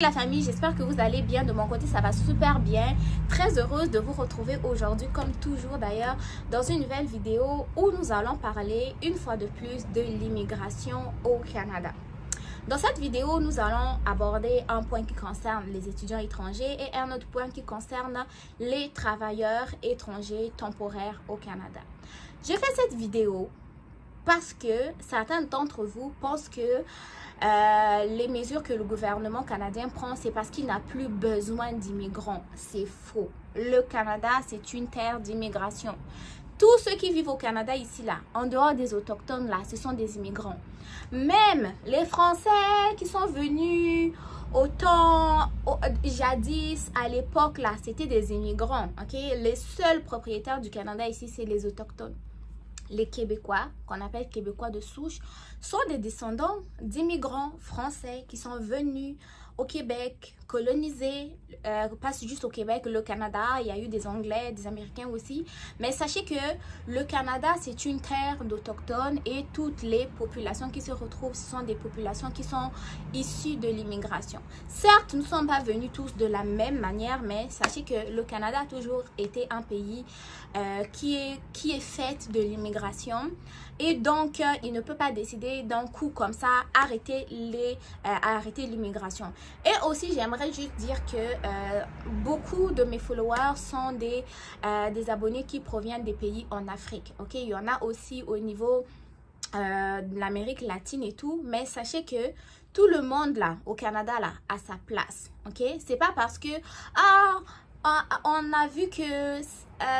La famille, j'espère que vous allez bien. De mon côté, ça va super bien. Très heureuse de vous retrouver aujourd'hui, comme toujours d'ailleurs, dans une nouvelle vidéo où nous allons parler une fois de plus de l'immigration au Canada. Dans cette vidéo, nous allons aborder un point qui concerne les étudiants étrangers et un autre point qui concerne les travailleurs étrangers temporaires au Canada. J'ai fait cette vidéo parce que certains d'entre vous pensent que les mesures que le gouvernement canadien prend, c'est parce qu'il n'a plus besoin d'immigrants. C'est faux. Le Canada, c'est une terre d'immigration. Tous ceux qui vivent au Canada ici, là, en dehors des autochtones, là, ce sont des immigrants. Même les Français qui sont venus jadis, à l'époque, là, c'était des immigrants. OK? Les seuls propriétaires du Canada ici, c'est les autochtones. Les Québécois, qu'on appelle Québécois de souche, sont des descendants d'immigrants français qui sont venus au Québec, colonisés, pas juste au Québec, le Canada, il y a eu des Anglais, des Américains aussi. Mais sachez que le Canada, c'est une terre d'autochtones et toutes les populations qui se retrouvent, ce sont des populations qui sont issues de l'immigration. Certes, nous ne sommes pas venus tous de la même manière, mais sachez que le Canada a toujours été un pays qui est fait de l'immigration. Et donc, il ne peut pas décider d'un coup comme ça, arrêter l'immigration. Et aussi, j'aimerais juste dire que beaucoup de mes followers sont des abonnés qui proviennent des pays en Afrique. Ok, il y en a aussi au niveau de l'Amérique latine et tout. Mais sachez que tout le monde là, au Canada, là, a sa place. Ok, c'est pas parce que on a vu que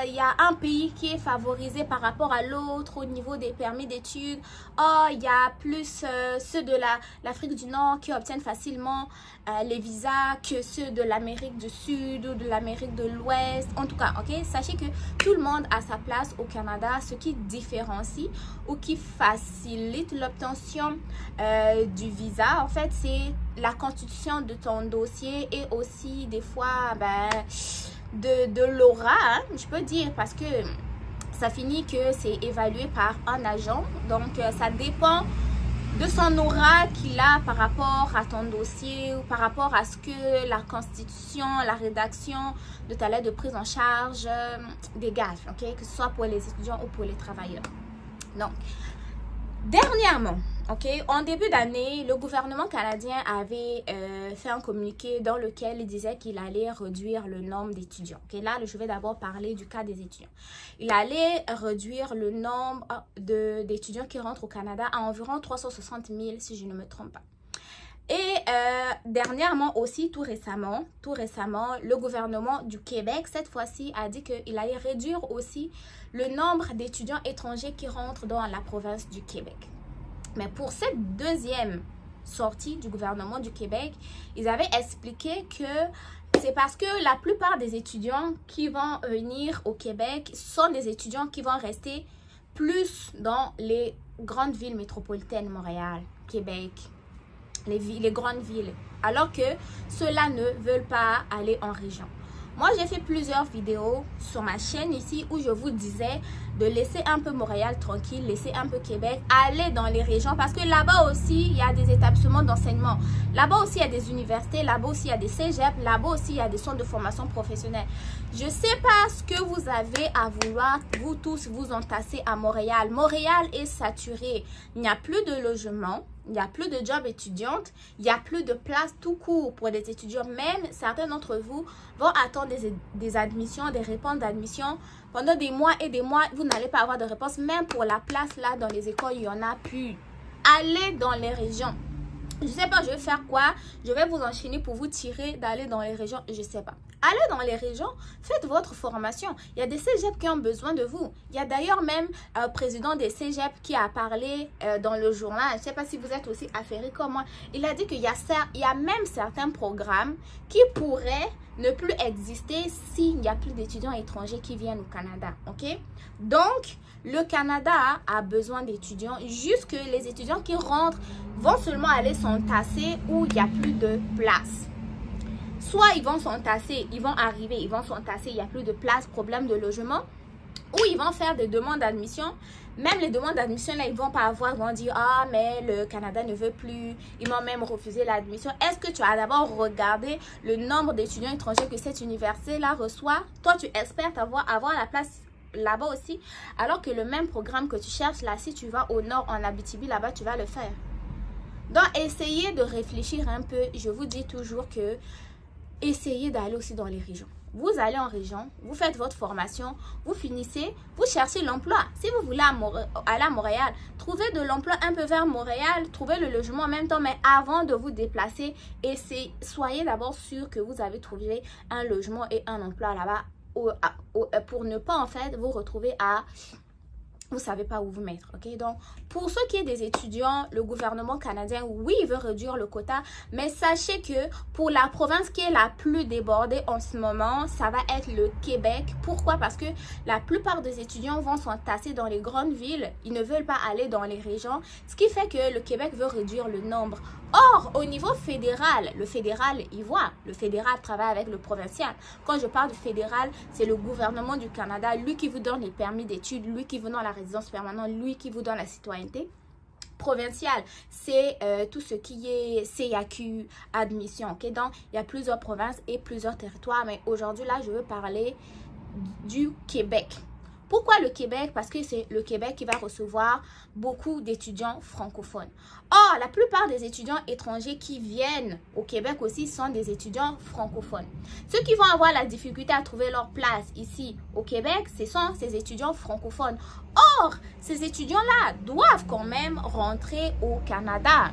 il y a un pays qui est favorisé par rapport à l'autre au niveau des permis d'études. Oh, il y a plus ceux de l'Afrique du Nord qui obtiennent facilement les visas que ceux de l'Amérique du Sud ou de l'Amérique de l'Ouest. En tout cas, ok, sachez que tout le monde a sa place au Canada, ce qui différencie ou qui facilite l'obtention du visa. En fait, c'est la constitution de ton dossier et aussi des fois, ben, de l'aura, hein, je peux dire, parce que ça finit que c'est évalué par un agent. Donc, ça dépend de son aura qu'il a par rapport à ton dossier ou par rapport à ce que la constitution, la rédaction de ta lettre de prise en charge dégage, ok, que ce soit pour les étudiants ou pour les travailleurs. Donc, dernièrement, ok, en début d'année, le gouvernement canadien avait fait un communiqué dans lequel il disait qu'il allait réduire le nombre d'étudiants. Okay, là, je vais d'abord parler du cas des étudiants. Il allait réduire le nombre d'étudiants qui rentrent au Canada à environ 360 000, si je ne me trompe pas. Et dernièrement aussi, tout récemment, le gouvernement du Québec, cette fois-ci, a dit qu'il allait réduire aussi le nombre d'étudiants étrangers qui rentrent dans la province du Québec. Mais pour cette deuxième sortie du gouvernement du Québec, ils avaient expliqué que c'est parce que la plupart des étudiants qui vont venir au Québec sont des étudiants qui vont rester plus dans les grandes villes métropolitaines, Montréal, Québec, les grandes villes, alors que ceux-là ne veulent pas aller en région. Moi, j'ai fait plusieurs vidéos sur ma chaîne ici où je vous disais de laisser un peu Montréal tranquille, laisser un peu Québec, aller dans les régions parce que là-bas aussi, il y a des établissements d'enseignement. Là-bas aussi, il y a des universités, là-bas aussi, il y a des cégeps, là-bas aussi, il y a des centres de formation professionnelle. Je ne sais pas ce que vous avez à vouloir, vous tous, vous entasser à Montréal. Montréal est saturé. Il n'y a plus de logement. Il n'y a plus de job étudiante, il n'y a plus de place tout court pour les étudiants. Même certains d'entre vous vont attendre des admissions, des réponses d'admission. Pendant des mois et des mois, vous n'allez pas avoir de réponse. Même pour la place là dans les écoles, il n'y en a plus. Allez dans les régions. Je ne sais pas, je vais faire quoi. Je vais vous enchaîner pour vous tirer d'aller dans les régions. Je ne sais pas. Allez dans les régions, faites votre formation. Il y a des cégeps qui ont besoin de vous. Il y a d'ailleurs même un président des cégeps qui a parlé dans le journal. Je ne sais pas si vous êtes aussi affairé comme moi. Il a dit qu'il y a même certains programmes qui pourraient ne plus exister s'il n'y a plus d'étudiants étrangers qui viennent au Canada. Ok? Donc, le Canada a besoin d'étudiants. Jusque les étudiants qui rentrent vont seulement aller s'entasser où il n'y a plus de place. Soit ils vont s'entasser, ils vont arriver, ils vont s'entasser, il n'y a plus de place, problème de logement. où ils vont faire des demandes d'admission. Même les demandes d'admission, là, ils ne vont pas avoir, ils vont dire, ah, mais le Canada ne veut plus, ils m'ont même refusé l'admission. Est-ce que tu as d'abord regardé le nombre d'étudiants étrangers que cette université-là reçoit? Toi, tu espères avoir la place là-bas aussi, alors que le même programme que tu cherches, là, si tu vas au nord, en Abitibi, là-bas, tu vas le faire. Donc, essayez de réfléchir un peu. Je vous dis toujours que essayez d'aller aussi dans les régions. Vous allez en région, vous faites votre formation, vous finissez, vous cherchez l'emploi. Si vous voulez aller à Montréal, trouvez de l'emploi un peu vers Montréal, trouvez le logement en même temps, mais avant de vous déplacer, soyez d'abord sûr que vous avez trouvé un logement et un emploi là-bas pour ne pas en fait vous retrouver à... Vous savez pas où vous mettre, ok? Donc, pour ce qui est des étudiants, le gouvernement canadien, oui, il veut réduire le quota, mais sachez que pour la province qui est la plus débordée en ce moment, ça va être le Québec. Pourquoi? Parce que la plupart des étudiants vont s'entasser dans les grandes villes. Ils ne veulent pas aller dans les régions, ce qui fait que le Québec veut réduire le nombre. Or, au niveau fédéral, le fédéral y voit. Le fédéral travaille avec le provincial. Quand je parle du fédéral, c'est le gouvernement du Canada, lui qui vous donne les permis d'études, lui qui vous donne la résidence permanente, lui qui vous donne la citoyenneté. Provincial, c'est tout ce qui est CAQ, admission. Okay? Donc, il y a plusieurs provinces et plusieurs territoires, mais aujourd'hui, là, je veux parler du Québec. Pourquoi le Québec? Parce que c'est le Québec qui va recevoir beaucoup d'étudiants francophones. Or, la plupart des étudiants étrangers qui viennent au Québec aussi sont des étudiants francophones. Ceux qui vont avoir la difficulté à trouver leur place ici au Québec, ce sont ces étudiants francophones. Or, ces étudiants-là doivent quand même rentrer au Canada.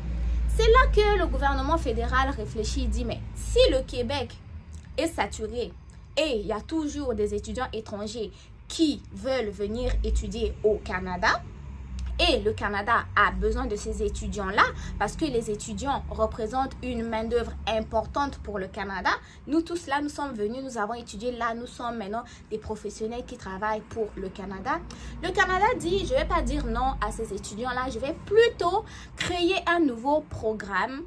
C'est là que le gouvernement fédéral réfléchit et dit, mais si le Québec est saturé et il y a toujours des étudiants étrangers qui veulent venir étudier au Canada et le Canada a besoin de ces étudiants-là parce que les étudiants représentent une main-d'œuvre importante pour le Canada. Nous tous là, nous sommes venus, nous avons étudié là, nous sommes maintenant des professionnels qui travaillent pour le Canada. Le Canada dit, je ne vais pas dire non à ces étudiants-là, je vais plutôt créer un nouveau programme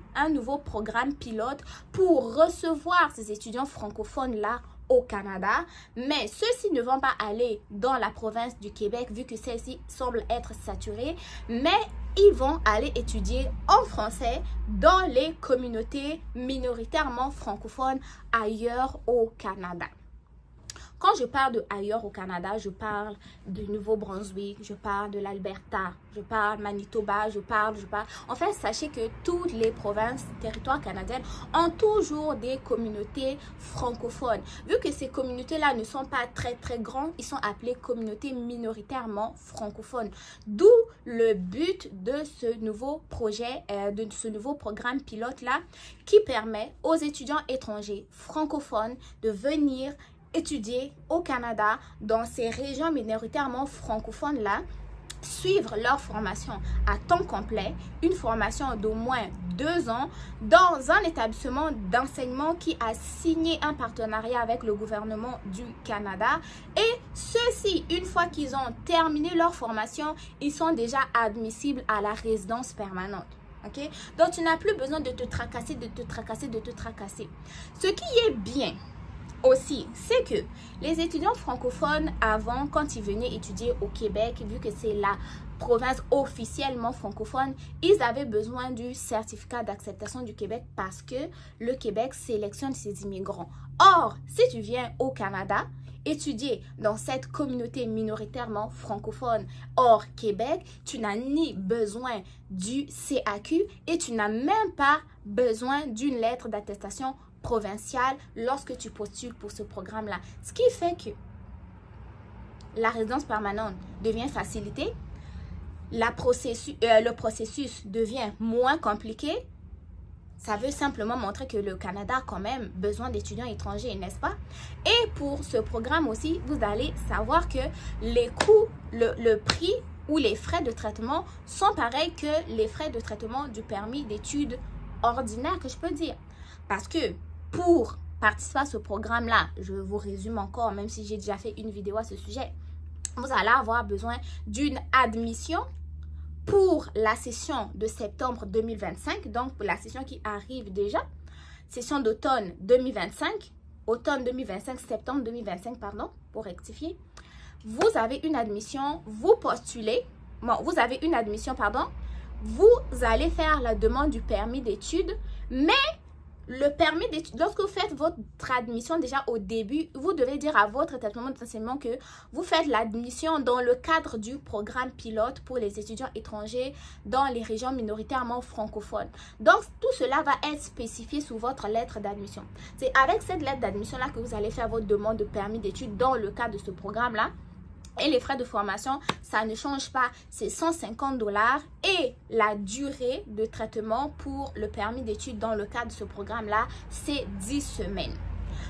pilote pour recevoir ces étudiants francophones-là au Canada, mais ceux-ci ne vont pas aller dans la province du Québec vu que celle-ci semble être saturée, mais ils vont aller étudier en français dans les communautés minoritairement francophones ailleurs au Canada. Quand je parle de ailleurs au Canada, je parle de Nouveau-Brunswick, je parle de l'Alberta, je parle Manitoba, je parle. En fait, sachez que toutes les provinces, territoires canadiens ont toujours des communautés francophones. Vu que ces communautés-là ne sont pas très, très grandes, ils sont appelées communautés minoritairement francophones. D'où le but de ce nouveau projet, de ce nouveau programme pilote-là, qui permet aux étudiants étrangers francophones de venir étudier au Canada dans ces régions minoritairement francophones là, suivre leur formation à temps complet, une formation d'au moins 2 ans dans un établissement d'enseignement qui a signé un partenariat avec le gouvernement du Canada. Et ceux-ci, une fois qu'ils ont terminé leur formation, ils sont déjà admissibles à la résidence permanente. Okay? Donc tu n'as plus besoin de te tracasser, Ce qui est bien aussi, c'est que les étudiants francophones avant, quand ils venaient étudier au Québec, vu que c'est la province officiellement francophone, ils avaient besoin du certificat d'acceptation du Québec parce que le Québec sélectionne ses immigrants. Or, si tu viens au Canada étudier dans cette communauté minoritairement francophone hors Québec, tu n'as ni besoin du CAQ et tu n'as même pas besoin d'une lettre d'attestation provinciale lorsque tu postules pour ce programme-là. Ce qui fait que la résidence permanente devient facilitée, le processus devient moins compliqué. Ça veut simplement montrer que le Canada a quand même besoin d'étudiants étrangers, n'est-ce pas? Et pour ce programme aussi, vous allez savoir que les coûts, le prix ou les frais de traitement sont pareils que les frais de traitement du permis d'études ordinaire, que je peux dire. Parce que pour participer à ce programme-là, je vous résume encore, même si j'ai déjà fait une vidéo à ce sujet, vous allez avoir besoin d'une admission pour la session de septembre 2025, donc pour la session qui arrive déjà, session d'automne 2025, septembre 2025, pardon, pour rectifier. vous avez une admission, vous postulez, bon, vous avez une admission, pardon, vous allez faire la demande du permis d'études, mais le permis d'études, lorsque vous faites votre admission déjà au début, vous devez dire à votre établissement d'enseignement que vous faites l'admission dans le cadre du programme pilote pour les étudiants étrangers dans les régions minoritairement francophones. Donc, tout cela va être spécifié sous votre lettre d'admission. C'est avec cette lettre d'admission-là que vous allez faire votre demande de permis d'études dans le cadre de ce programme-là. Et les frais de formation, ça ne change pas, c'est 150 $. Et la durée de traitement pour le permis d'études dans le cadre de ce programme-là, c'est 10 semaines.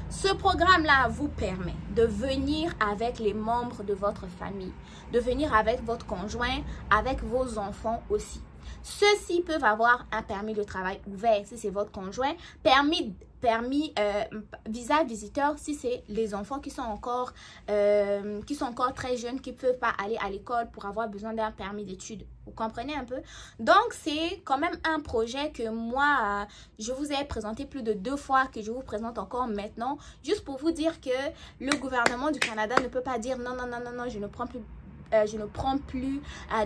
Ce programme-là vous permet de venir avec les membres de votre famille, de venir avec votre conjoint, avec vos enfants aussi. Ceux-ci peuvent avoir un permis de travail ouvert si c'est votre conjoint, visa visiteur si c'est les enfants qui sont encore très jeunes, qui ne peuvent pas aller à l'école pour avoir besoin d'un permis d'études. Vous comprenez un peu? Donc, c'est quand même un projet que moi, je vous ai présenté plus de 2 fois, que je vous présente encore maintenant, juste pour vous dire que le gouvernement du Canada ne peut pas dire non, non, non, non, non, je ne prends plus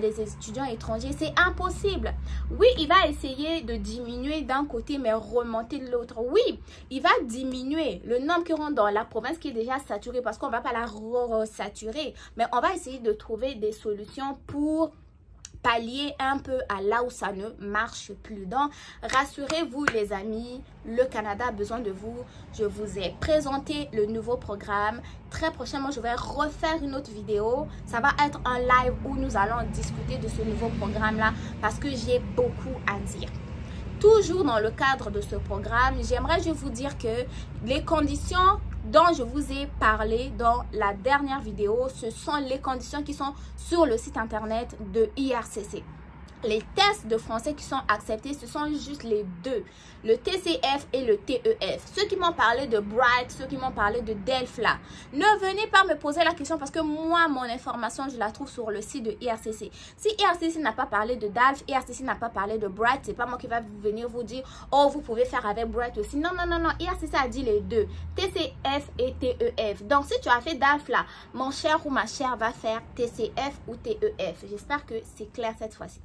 des étudiants étrangers. C'est impossible. Oui, il va essayer de diminuer d'un côté, mais remonter de l'autre. Oui, il va diminuer le nombre qui rentre dans la province qui est déjà saturée, parce qu'on ne va pas la resaturer. Mais on va essayer de trouver des solutions pour pallier un peu à là où ça ne marche plus. Donc, rassurez-vous les amis, le Canada a besoin de vous. Je vous ai présenté le nouveau programme. Très prochainement, je vais refaire une autre vidéo. Ça va être un live où nous allons discuter de ce nouveau programme-là parce que j'ai beaucoup à dire. Toujours dans le cadre de ce programme, j'aimerais vous dire que les conditions dont je vous ai parlé dans la dernière vidéo, ce sont les conditions qui sont sur le site internet de IRCC. Les tests de français qui sont acceptés, ce sont juste les 2, le TCF et le TEF. Ceux qui m'ont parlé de Bright, ceux qui m'ont parlé de Delfla, ne venez pas me poser la question parce que moi, mon information, je la trouve sur le site de IRCC. Si IRCC n'a pas parlé de DALF, IRCC n'a pas parlé de Bright, c'est pas moi qui va venir vous dire « Oh, vous pouvez faire avec Bright aussi ». Non, non, non, non, IRCC a dit les 2, TCF et TEF. Donc, si tu as fait DALFLA, mon cher ou ma chère va faire TCF ou TEF. J'espère que c'est clair cette fois-ci.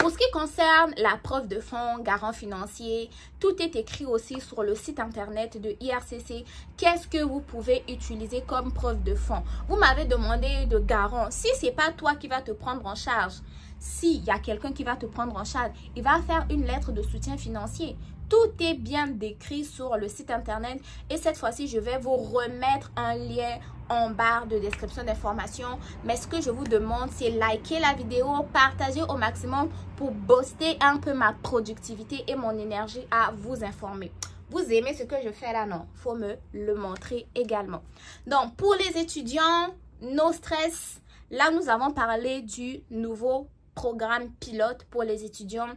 Pour ce qui concerne la preuve de fonds, garant financier, tout est écrit aussi sur le site internet de IRCC. Qu'est-ce que vous pouvez utiliser comme preuve de fonds? Vous m'avez demandé de garant. Si ce n'est pas toi qui vas te prendre en charge, s'il y a quelqu'un qui va te prendre en charge, il va faire une lettre de soutien financier. Tout est bien décrit sur le site internet et cette fois-ci, je vais vous remettre un lien en barre de description d'informations. Mais ce que je vous demande, c'est liker la vidéo, partager au maximum pour booster un peu ma productivité et mon énergie à vous informer. Vous aimez ce que je fais là, non? Il faut me le montrer également. Donc, pour les étudiants, no stress. Là, nous avons parlé du nouveau programme pilote pour les étudiants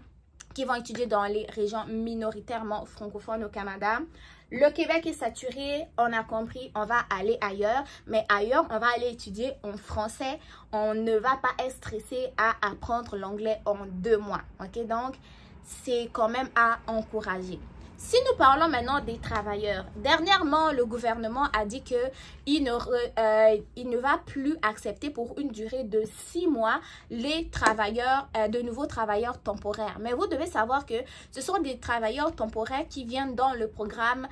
qui vont étudier dans les régions minoritairement francophones au Canada. Le Québec est saturé, on a compris, on va aller ailleurs. Mais ailleurs, on va aller étudier en français. On ne va pas être stressé à apprendre l'anglais en 2 mois. Ok, donc, c'est quand même à encourager. Si nous parlons maintenant des travailleurs, dernièrement, le gouvernement a dit qu'il ne va plus accepter pour une durée de 6 mois les travailleurs, de nouveaux travailleurs temporaires. Mais vous devez savoir que ce sont des travailleurs temporaires qui viennent dans le programme,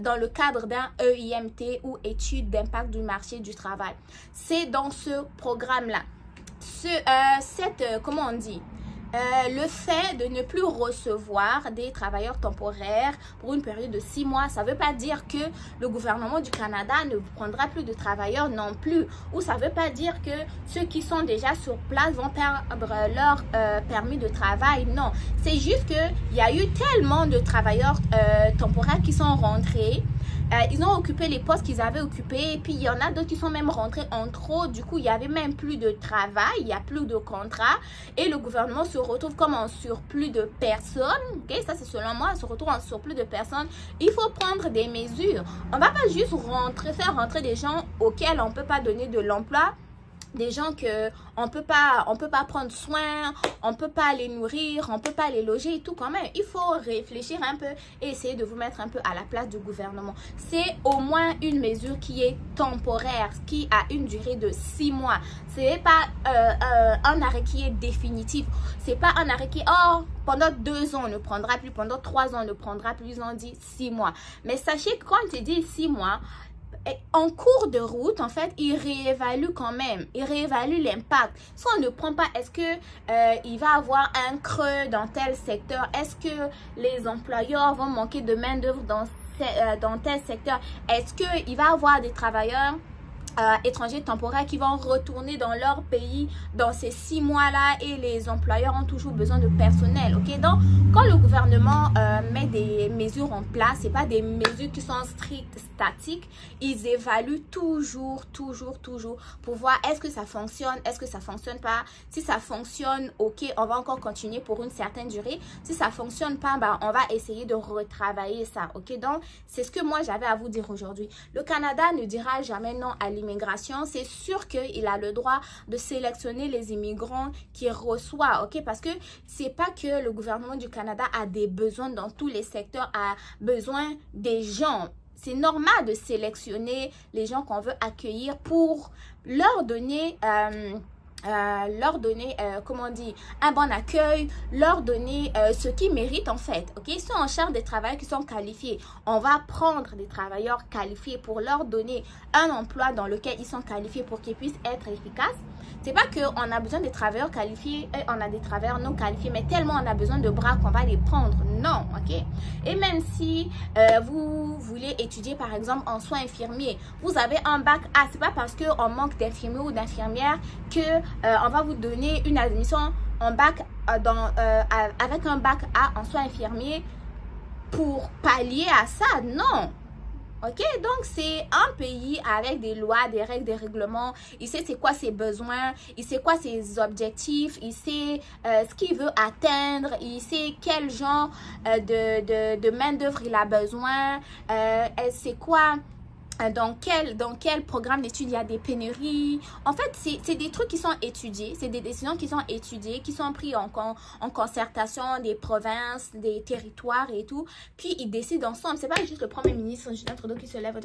dans le cadre d'un EIMT ou étude d'impact du marché du travail. C'est dans ce programme-là. Le fait de ne plus recevoir des travailleurs temporaires pour une période de 6 mois, ça ne veut pas dire que le gouvernement du Canada ne prendra plus de travailleurs non plus. Ou ça ne veut pas dire que ceux qui sont déjà sur place vont perdre leur permis de travail. Non, c'est juste qu'il y a eu tellement de travailleurs temporaires qui sont rentrés. Ils ont occupé les postes qu'ils avaient occupés et puis il y en a d'autres qui sont même rentrés en trop. Du coup, il n'y avait même plus de travail, il n'y a plus de contrat et le gouvernement se retrouve comme en surplus de personnes. Okay? Ça, c'est selon moi, se retrouve en surplus de personnes. Il faut prendre des mesures. On ne va pas juste faire rentrer des gens auxquels on ne peut pas donner de l'emploi des gens qu'on ne peut pas prendre soin, on ne peut pas les nourrir, on ne peut pas les loger et tout quand même. Il faut réfléchir un peu et essayer de vous mettre un peu à la place du gouvernement. C'est au moins une mesure qui est temporaire, qui a une durée de 6 mois. Ce n'est pas un arrêt qui est définitif. Ce n'est pas un arrêt qui est oh, pendant 2 ans on ne prendra plus, pendant 3 ans on ne prendra plus, ils ont dit 6 mois. Mais sachez que quand on te dit 6 mois, et en cours de route, en fait, il réévalue quand même. Il réévalue l'impact. Si on ne prend pas, est-ce que il va avoir un creux dans tel secteur? Est-ce que les employeurs vont manquer de main-d'œuvre dans tel secteur? Est-ce qu'il va avoir des travailleurs étrangers temporaires qui vont retourner dans leur pays dans ces 6 mois-là, et les employeurs ont toujours besoin de personnel, ok? Donc, quand le gouvernement met des mesures en place, ce n'est pas des mesures qui sont strictes, statiques, ils évaluent toujours pour voir est-ce que ça fonctionne, est-ce que ça ne fonctionne pas. Si ça fonctionne, ok, on va encore continuer pour une certaine durée. Si ça ne fonctionne pas, bah, on va essayer de retravailler ça, ok? Donc, c'est ce que moi j'avais à vous dire aujourd'hui. Le Canada ne dira jamais non à l'immigration. C'est sûr qu'il a le droit de sélectionner les immigrants qu'il reçoit, ok? Parce que c'est pas que le gouvernement du Canada a des besoins dans tous les secteurs, a besoin des gens. C'est normal de sélectionner les gens qu'on veut accueillir pour leur donner comment on dit, un bon accueil, leur donner ce qu'ils méritent en fait, ok? Ils sont en charge des travailleurs qui sont qualifiés. On va prendre des travailleurs qualifiés pour leur donner un emploi dans lequel ils sont qualifiés pour qu'ils puissent être efficaces. C'est pas qu'on a besoin des travailleurs qualifiés et on a des travailleurs non qualifiés, mais tellement on a besoin de bras qu'on va les prendre. Non, ok? Et même si vous voulez étudier par exemple en soins infirmiers, vous avez un bac A, c'est pas parce qu'on manque d'infirmiers ou d'infirmières que on va vous donner une admission en bac avec un bac A en soins infirmiers pour pallier à ça. Non, ok? Donc c'est un pays avec des lois, des règles, des règlements. Il sait c'est quoi ses besoins, il sait quoi ses objectifs, il sait ce qu'il veut atteindre, il sait quel genre de main d'œuvre il a besoin, c'est quoi, dans quel programme d'études il y a des pénuries. En fait, c'est des trucs qui sont étudiés, c'est des décisions qui sont étudiées, qui sont prises en concertation des provinces, des territoires et tout. Puis, ils décident ensemble. C'est pas juste le Premier ministre, Justin Trudeau, qui se lève.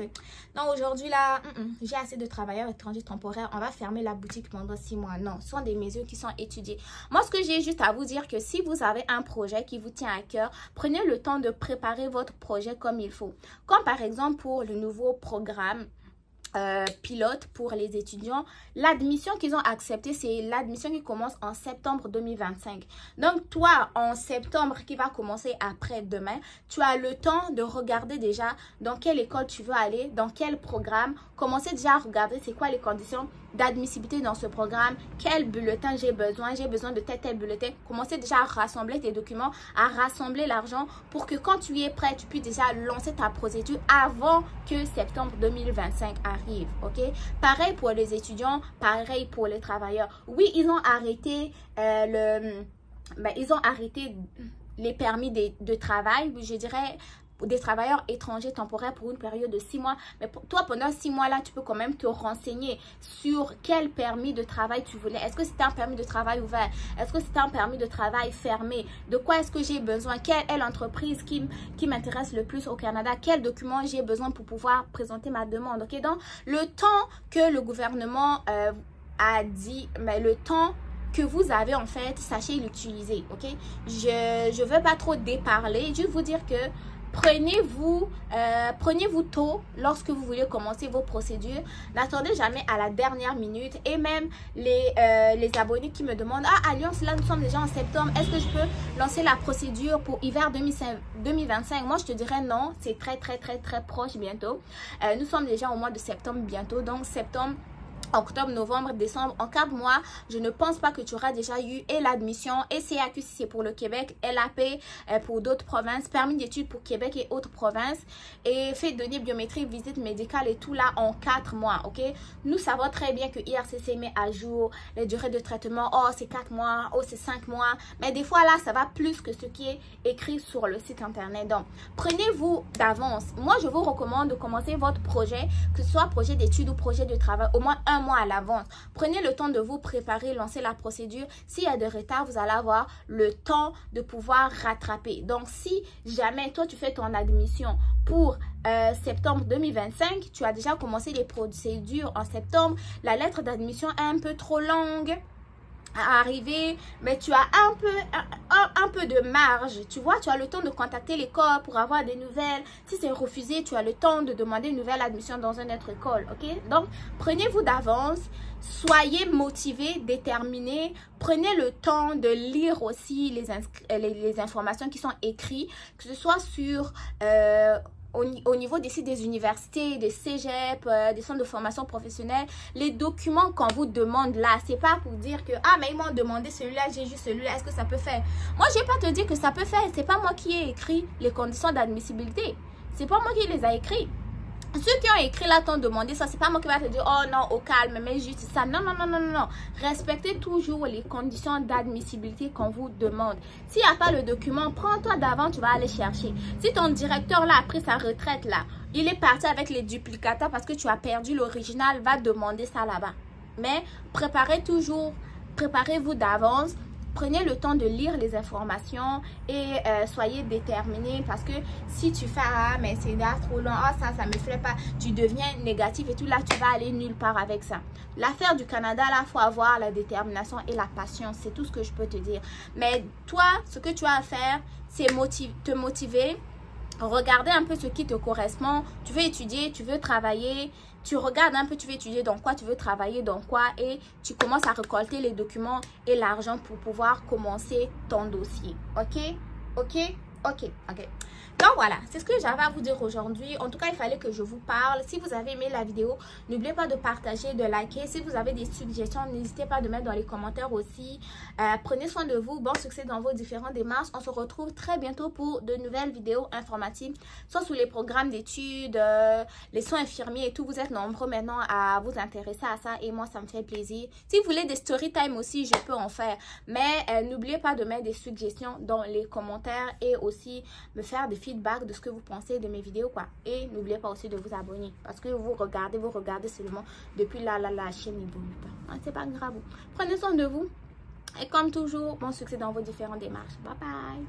Non, aujourd'hui, là, j'ai assez de travailleurs étrangers temporaires. On va fermer la boutique pendant 6 mois. Non, ce sont des mesures qui sont étudiées. Moi, ce que j'ai juste à vous dire, que si vous avez un projet qui vous tient à cœur, prenez le temps de préparer votre projet comme il faut. Comme par exemple pour le nouveau programme pilote pour les étudiants, l'admission qu'ils ont acceptée, c'est l'admission qui commence en septembre 2025. Donc toi, en septembre qui va commencer après demain, tu as le temps de regarder déjà dans quelle école tu veux aller, dans quel programme, commencer déjà à regarder c'est quoi les conditions d'admissibilité dans ce programme, quel bulletin j'ai besoin de tel bulletin. Commencez déjà à rassembler tes documents, à rassembler l'argent pour que quand tu es prêt, tu puisses déjà lancer ta procédure avant que septembre 2025 arrive, ok? Pareil pour les étudiants, pareil pour les travailleurs. Oui, ils ont arrêté les permis de travail, je dirais, des travailleurs étrangers temporaires pour une période de 6 mois. Mais toi, pendant 6 mois-là, tu peux quand même te renseigner sur quel permis de travail tu voulais. Est-ce que c'était un permis de travail ouvert? Est-ce que c'était un permis de travail fermé? De quoi est-ce que j'ai besoin? Quelle est l'entreprise qui m'intéresse le plus au Canada? Quels documents j'ai besoin pour pouvoir présenter ma demande? Ok, donc, le temps que le gouvernement a dit, mais le temps que vous avez en fait, sachez l'utiliser, ok? Je ne veux pas trop déparler, juste vous dire que prenez-vous tôt lorsque vous voulez commencer vos procédures. N'attendez jamais à la dernière minute. Et même les abonnés qui me demandent « Ah, Alliance, là, nous sommes déjà en septembre. Est-ce que je peux lancer la procédure pour hiver 2025 ?» Moi, je te dirais non. C'est très proche bientôt. Nous sommes déjà au mois de septembre bientôt. Donc, septembre, octobre, novembre, décembre, en 4 mois, je ne pense pas que tu auras déjà eu et l'admission, et CAQ si c'est pour le Québec, LAP pour d'autres provinces, permis d'études pour Québec et autres provinces, et fait données biométriques, visite médicale et tout là en 4 mois, ok? Nous savons très bien que IRCC met à jour les durées de traitement, oh c'est 4 mois, oh c'est 5 mois, mais des fois là, ça va plus que ce qui est écrit sur le site internet. Donc, prenez-vous d'avance. Moi, je vous recommande de commencer votre projet, que ce soit projet d'études ou projet de travail, au moins un mois à l'avance. Prenez le temps de vous préparer, lancer la procédure. S'il y a de retard, vous allez avoir le temps de pouvoir rattraper. Donc, si jamais toi, tu fais ton admission pour septembre 2025, tu as déjà commencé les procédures en septembre, la lettre d'admission est un peu trop longue à arriver, mais tu as un peu de marge, tu vois, tu as le temps de contacter l'école pour avoir des nouvelles. Si c'est refusé, tu as le temps de demander une nouvelle admission dans une autre école, ok? Donc, prenez-vous d'avance, soyez motivés, déterminés, prenez le temps de lire aussi les informations qui sont écrites, que ce soit sur... au niveau d'ici des universités, des cégeps, des centres de formation professionnelle, les documents qu'on vous demande là, c'est pas pour dire que ah mais ils m'ont demandé celui-là, j'ai juste celui-là, est-ce que ça peut faire? Moi je vais pas te dire que ça peut faire, c'est pas moi qui ai écrit les conditions d'admissibilité, c'est pas moi qui les a écrites. Ceux qui ont écrit là t'ont demandé ça, c'est pas moi qui va te dire oh non au calme mais juste ça, non non non non non, respectez toujours les conditions d'admissibilité qu'on vous demande. S'il n'y a pas le document, prends-toi d'avant, tu vas aller chercher. Si ton directeur là après sa retraite là, il est parti avec les duplicata parce que tu as perdu l'original, va demander ça là-bas. Mais préparez toujours, préparez-vous d'avance. Prenez le temps de lire les informations et soyez déterminés parce que si tu fais « Ah, mais c'est trop long, ah, ça, ça me plaît pas », tu deviens négatif et tout, là, tu vas aller nulle part avec ça. L'affaire du Canada, là, il faut avoir la détermination et la patience, c'est tout ce que je peux te dire. Mais toi, ce que tu as à faire, c'est te motiver, regarder un peu ce qui te correspond. Tu veux étudier, tu veux travailler, tu regardes un peu, tu veux étudier dans quoi, tu veux travailler dans quoi et tu commences à récolter les documents et l'argent pour pouvoir commencer ton dossier. Ok? Ok? Ok, ok. Donc voilà, c'est ce que j'avais à vous dire aujourd'hui. En tout cas, il fallait que je vous parle. Si vous avez aimé la vidéo, n'oubliez pas de partager, de liker. Si vous avez des suggestions, n'hésitez pas à mettre dans les commentaires aussi. Prenez soin de vous. Bon succès dans vos différentes démarches. On se retrouve très bientôt pour de nouvelles vidéos informatives, soit sur les programmes d'études, les soins infirmiers et tout. Vous êtes nombreux maintenant à vous intéresser à ça et moi, ça me fait plaisir. Si vous voulez des story time aussi, je peux en faire. Mais n'oubliez pas de mettre des suggestions dans les commentaires et aussi me faire des feedbacks de ce que vous pensez de mes vidéos quoi. Et n'oubliez pas aussi de vous abonner parce que vous regardez seulement depuis la chaîne n'évolue pas, hein, c'est pas grave. Prenez soin de vous et comme toujours bon succès dans vos différentes démarches. Bye bye.